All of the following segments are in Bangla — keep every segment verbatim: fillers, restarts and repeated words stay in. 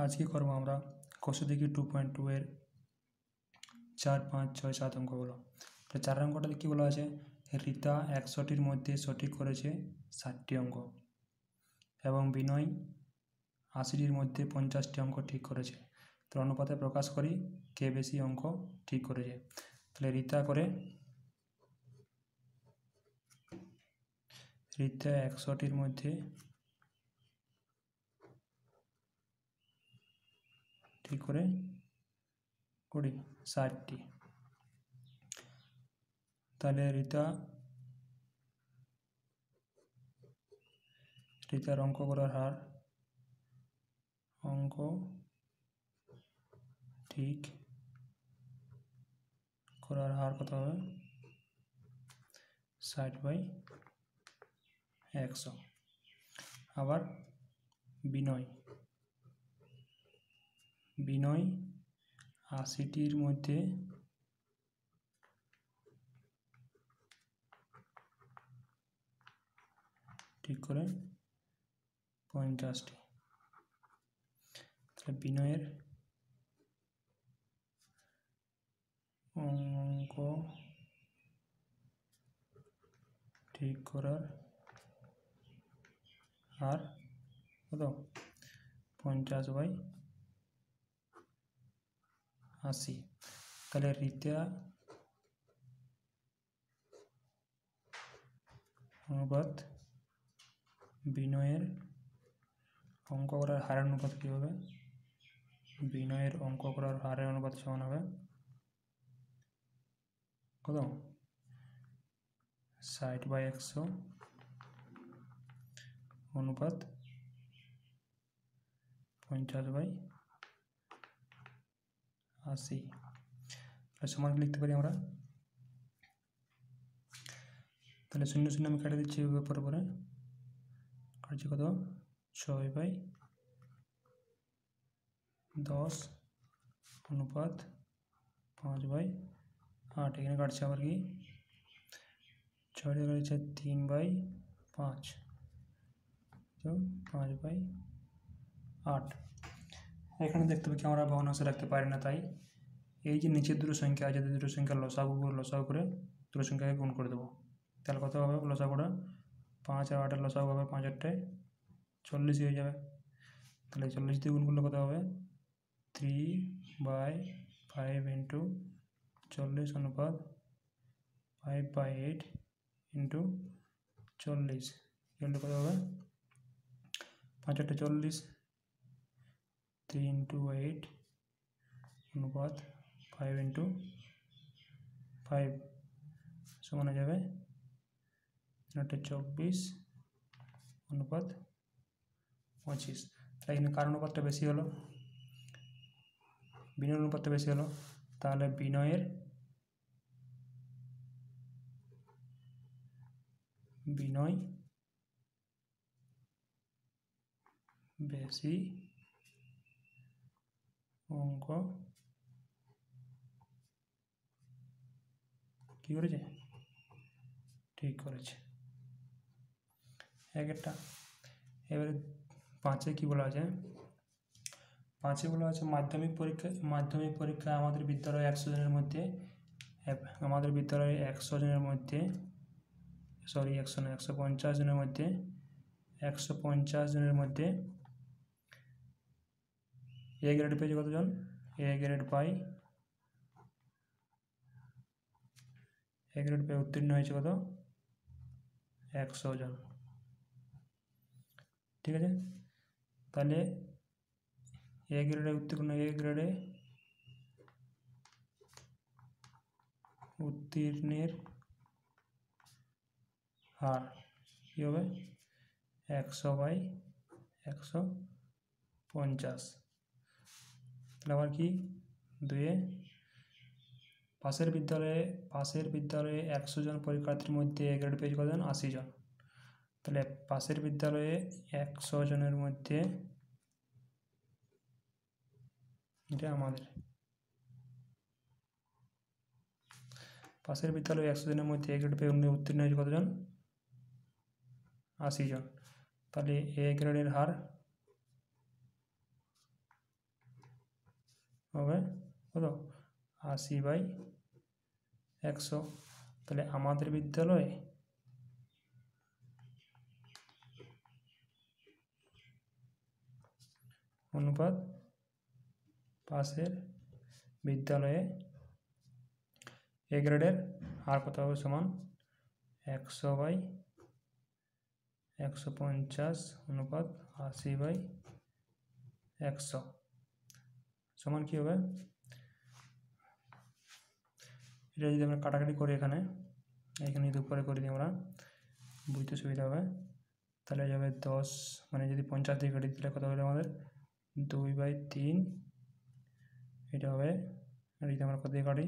आज के करब आमरा कषे देखी टू पॉइंट टू एर चार पाँच छय सात अंकगुलो। तो चार अंकटाते कि बला आछे रीता एकशोटिर मध्य सठिक करेछे षाटटी अंक एबं बिनय आशीटिर मध्य पंचाशटी अंक ठीक करेछे। तो अनुपाते प्रकाश करी के बेशी अंक ठीक करेछे। ताहले रीता करे रीता एकशोटिर मध्य ठीक करे कुड़ी षाटटी। ताहले रीता रीतार अंक करार हार अंक ठीक करार हार कत होबे ষাট बाई একশো। আবার বিনয় বিনয় আশিটির মধ্যে ঠিক করে পঞ্চাশটি। তাহলে বিনয়ের অঙ্ক ঠিক করার আর কত পঞ্চাশ বাই আশি। তাহলে রিতা অনুপাত বিনয়ের অঙ্ক করার হারের অনুপাত কি হবে? বিনয়ের অঙ্ক করার হারের অনুপাত সমান হবে কত ষাট বাই একশো অনুপাত পঞ্চাশ বাই আশি। সমান লিখতে পারি আমরা। তাহলে শূন্য শূন্য আমি কেটে দিচ্ছি পরে পরে কাটছি কত ছয় বাই দশ অনুপাত পাঁচ বাই আট। এখানে কাটছি আবার কি ছয়টা রয়েছে তিন বাই পাঁচ তো পাঁচ বাই আট। এখানে দেখতে পাচ্ছি আমরা ভগ্নাংশে রাখতে পারি না, তাই এই যে নিচের দুটো সংখ্যা আছে দুটো সংখ্যা লসাগু করে লসাগু করে দুটো সংখ্যাকে গুণ করে দেবো। তাহলে কত হবে লসাগুটা পাঁচ আর আটের লসাগু হবে পাঁচ আটটায় চল্লিশ হয়ে যাবে। তাহলে চল্লিশ দিয়ে গুণ করলে কত হবে থ্রি বাই ফাইভ ইন্টু চল্লিশ অনুপাত ফাইভ বাই এইট ইন্টু চল্লিশ চল্লিশ কত হবে पाँच आठ चल्लिस थ्री इंटू एट अनुपात फाइव इंटू फाइव समान हो जाए तीन आठ चौबीस अनुपात पचिस। कार अनुपात बेसि हलो बिनय अनुपात बेसि हलो ताहले बिनयर बिनय বেশি অঙ্ক কি করেছে ঠিক করেছে এক একটা। এবারে পাঁচে কি বলা আছে? পাঁচে বলা আছে মাধ্যমিক পরীক্ষা মাধ্যমিক পরীক্ষা আমাদের বিদ্যালয়ে একশো জনের মধ্যে আমাদের বিদ্যালয়ে একশো জনের মধ্যে সরি একশো না একশো পঞ্চাশ জনের মধ্যে একশো পঞ্চাশ জনের মধ্যে ए ग्रेड पे कत जन A grade pi A grade pay उत्तीर्ण हो कत एकशो जन। ठीक है तेल ए ग्रेड उत्तीर्ण ए ग्रेड उत्तीर्ण हार कि होबे एकशो बाई एकशो पंचाश। আবার কি দুয়ে পাশের বিদ্যালয়ে পাশের বিদ্যালয়ে একশো জন পরীক্ষার্থীর মধ্যে এ গ্রেড পেয়েছে কতজন আশি জন। তাহলে পাশের বিদ্যালয়ে একশো জনের মধ্যে এটা আমাদের পাশের বিদ্যালয়ে একশো জনের মধ্যে এ গ্রেড পেয়ে উত্তীর্ণ হয়েছে কতজন আশি জন। তাহলে এ গ্রেডের হার হবে হলো আশি বাই একশো। তাহলে আমাদের বিদ্যালয়ে অনুপাত পাশের বিদ্যালয়ে এ গ্রেডের হার কত হবে সমান একশো বাই একশো পঞ্চাশ অনুপাত আশি বাই একশো সমান কি হবে। এটা যদি আমরা কাটাকাটি করি এখানে এখানে যদি উপরে করে দিই আমরা বুঝতে সুবিধা হবে। তাহলে যাবে দশ মানে যদি পঞ্চাশ দিয়ে কেটে দিলে কত হলো আমাদের দুই বাই তিন, এটা হবে। আর যদি আমরা কত দিয়ে কাটি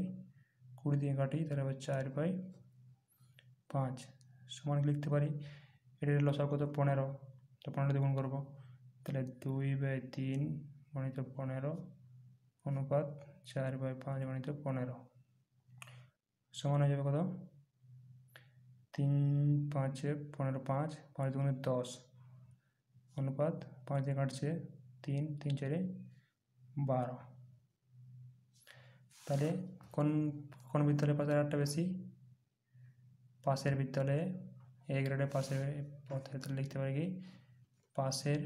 কুড়ি দিয়ে কাটি তাহলে হবে চার বাই পাঁচ সমান লিখতে পারি। এটা লসাগু কত পনেরো, তো পনেরো দিয়ে গুণ করবো তাহলে দুই বাই তিন গণিত পনেরো অনুপাত চার বাই পাঁচ গণিত পনেরো সমান হয়ে যাবে কত তিন পাঁচে পনেরো পাঁচ পাঁচ দুগুণে দশ অনুপাত পাঁচ দিয়ে কাটছে তিন তিন চারে বারো। তাহলে কোন কোন বিদ্যালয়ের পাশের হারটা বেশি পাশের বিদ্যালয়ে এ গ্রেডের পাশের পথে লিখতে পারি কি পাশের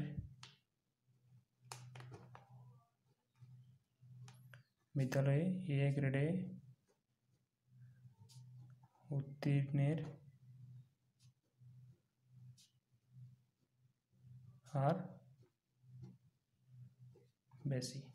বিদ্যালয়ে এ গ্রেডে উত্তীর্ণের হার বেশি।